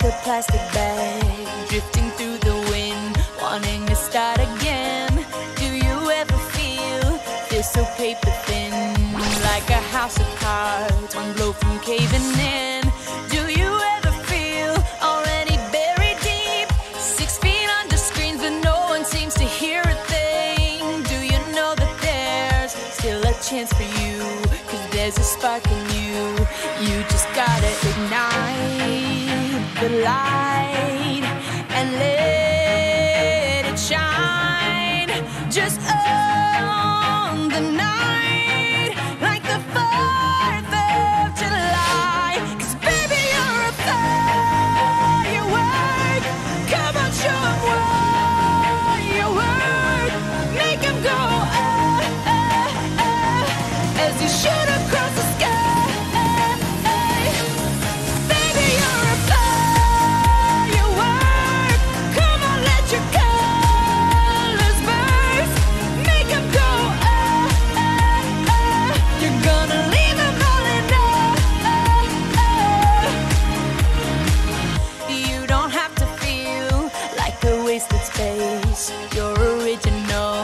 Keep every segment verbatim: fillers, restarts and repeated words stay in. A plastic bag drifting through the wind, wanting to start again. Do you ever feel this so paper thin, like a house of cards, one blow from caving in? Do you ever feel already buried deep, six feet under screens but no one seems to hear a thing? Do you know that there's still a chance for you, 'cause there's a spark in you. You just gotta ignite the light and let it shine, just on the night, like the fourth of July. 'Cause baby, you're a firework. Come on, show 'em what you're worth. Make 'em go ah, ah, ah, as you shoot across the sky. You're original,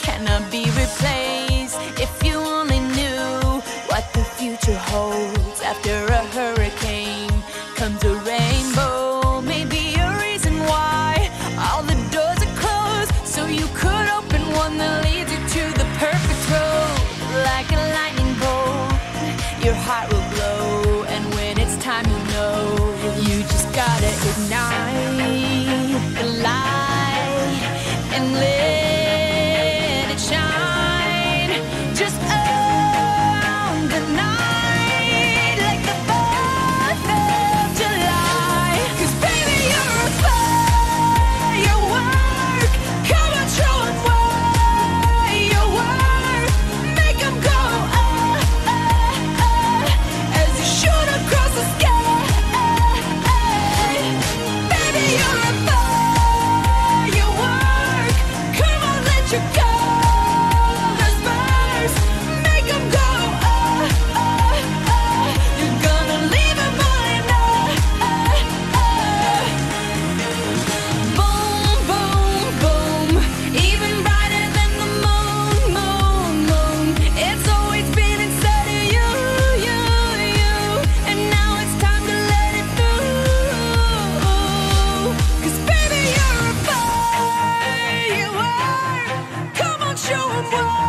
cannot be replaced. If you only knew what the future holds, after a hurricane comes a rainbow. Maybe a reason why all the doors are closed, so you could open one that leads you to the perfect road. Like a lightning bolt, your heart will glow, and when it's time you'll know. You just gotta ignite the light and let it shine, just on the night, like the fourth of July. 'Cause baby, you're a firework. Come on, show 'em what you're worth. Make 'em go ah, ah, ah, as you shoot across the sky. Baby, you're a firework. Show 'em what.